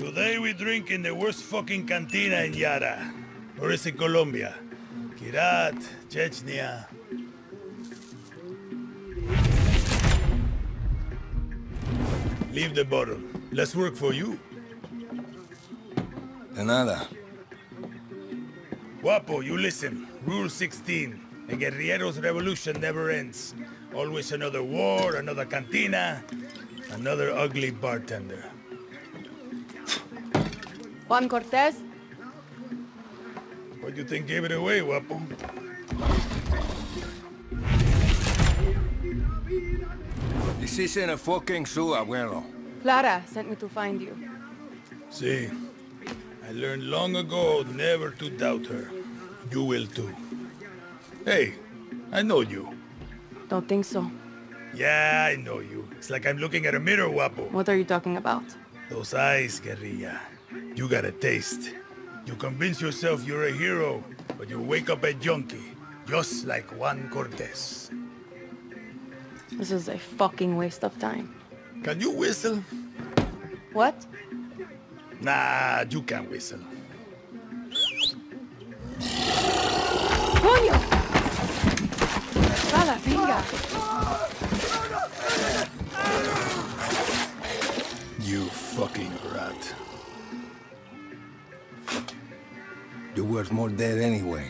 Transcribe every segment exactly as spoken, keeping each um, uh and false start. Today we drink in the worst fucking cantina in Yara. Or is it Colombia? Kirat, Chechnya. Leave the bottle. Let's work for you. De nada. Guapo, you listen. Rule sixteen. A guerrillero's revolution never ends. Always another war, another cantina, another ugly bartender. Juan Cortez? What do you think gave it away, Guapo? This isn't a fucking zoo, abuelo. Clara sent me to find you. See, I learned long ago never to doubt her. You will too. Hey, I know you. Don't think so. Yeah, I know you. It's like I'm looking at a mirror, Guapo. What are you talking about? Those eyes, guerrilla. You got a taste. You convince yourself you're a hero, but you wake up a junkie, just like Juan Cortez. This is a fucking waste of time. Can you whistle? What? Nah, you can't whistle. Coño! Sala, venga! You fucking rat. You're worth more dead anyway.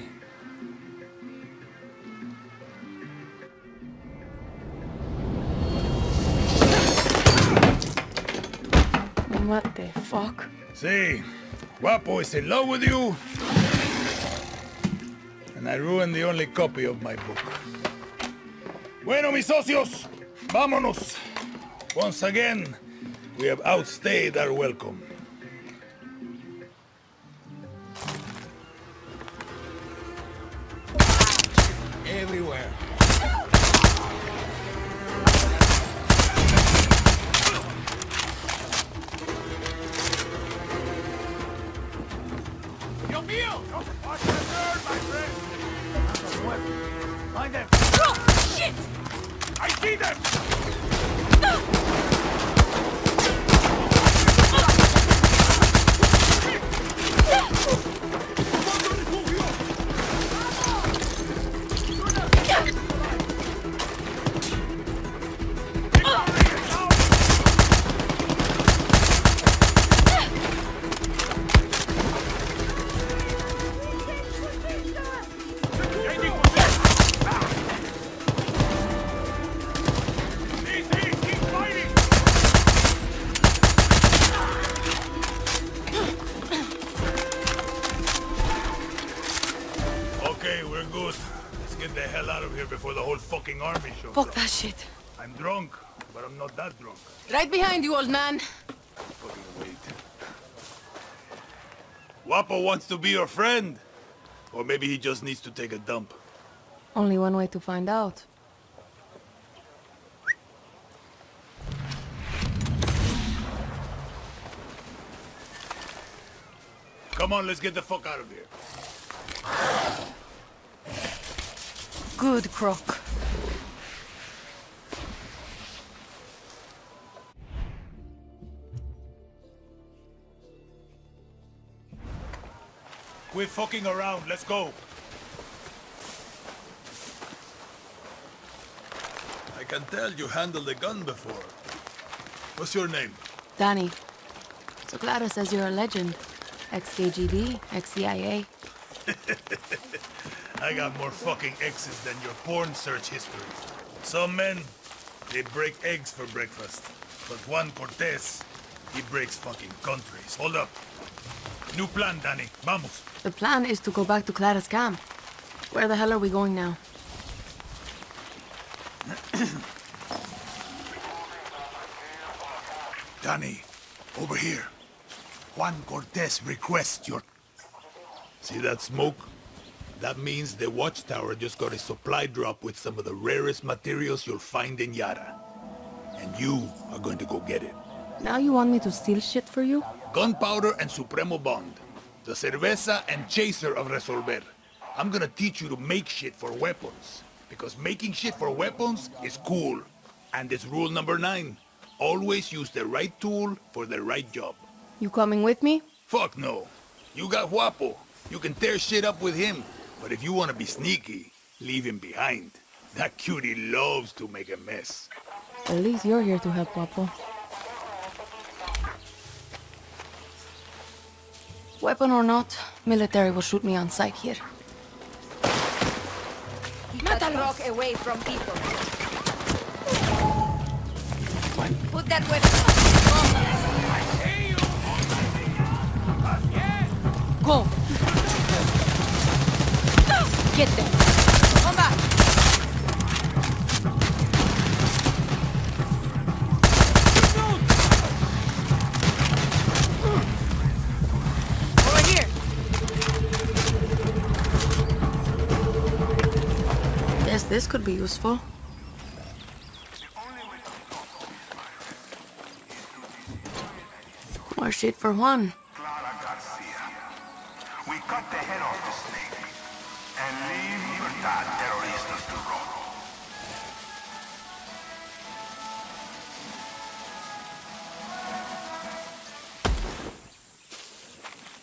What the fuck? See, Guapo is in love with you. And I ruined the only copy of my book. Bueno, mis socios, vámonos. Once again, we have outstayed our welcome. Everywhere. Yo mío! Watch the bird, my friend! Find them! Oh, shit! I see them! Fuck that shit. I'm drunk, but I'm not that drunk. Right behind you, old man. Fucking wait. Guapo wants to be your friend. Or maybe he just needs to take a dump. Only one way to find out. Come on, let's get the fuck out of here. Good croc. We're fucking around, let's go! I can tell you handled a gun before. What's your name? Dani. So Clara says you're a legend. Ex K G B, ex C I A. I got more fucking exes than your porn search history. Some men, they break eggs for breakfast. But Juan Cortez, he breaks fucking countries. Hold up. New plan, Dani. Vamos. The plan is to go back to Clara's camp. Where the hell are we going now? Dani, over here. Juan Cortez requests your... See that smoke? That means the Watchtower just got a supply drop with some of the rarest materials you'll find in Yara. And you are going to go get it. Now you want me to steal shit for you? Gunpowder and Supremo Bond. The Cerveza and Chaser of Resolver. I'm gonna teach you to make shit for weapons. Because making shit for weapons is cool. And it's rule number nine. Always use the right tool for the right job. You coming with me? Fuck no. You got Guapo. You can tear shit up with him. But if you want to be sneaky, leave him behind. That cutie loves to make a mess. At least you're here to help Guapo. Weapon or not, military will shoot me on sight here. Keep that rock away from people. What? Put that weapon on. Go. Get them. Come back. Over here. Yes, this could be useful. More shit for Juan. Clara Garcia. We cut the head off the snake and leave Libertad terroristas to roll.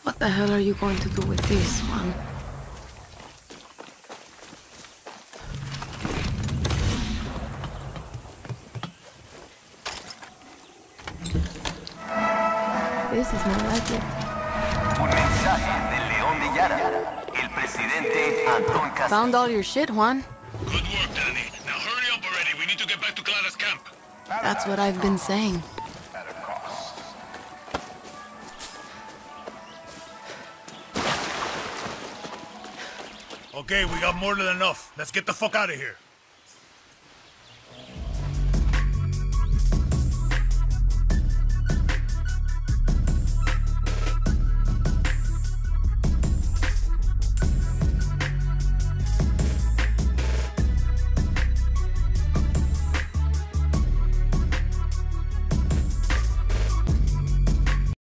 What the hell are you going to do with this, Juan? This is not like it. Un mensaje del León de Yara. El presidente Anton Castillo. Found all your shit, Juan. Good work, Dani. Now hurry up already. We need to get back to Clara's camp. That's what I've been saying. At a cost. Okay, we got more than enough. Let's get the fuck out of here.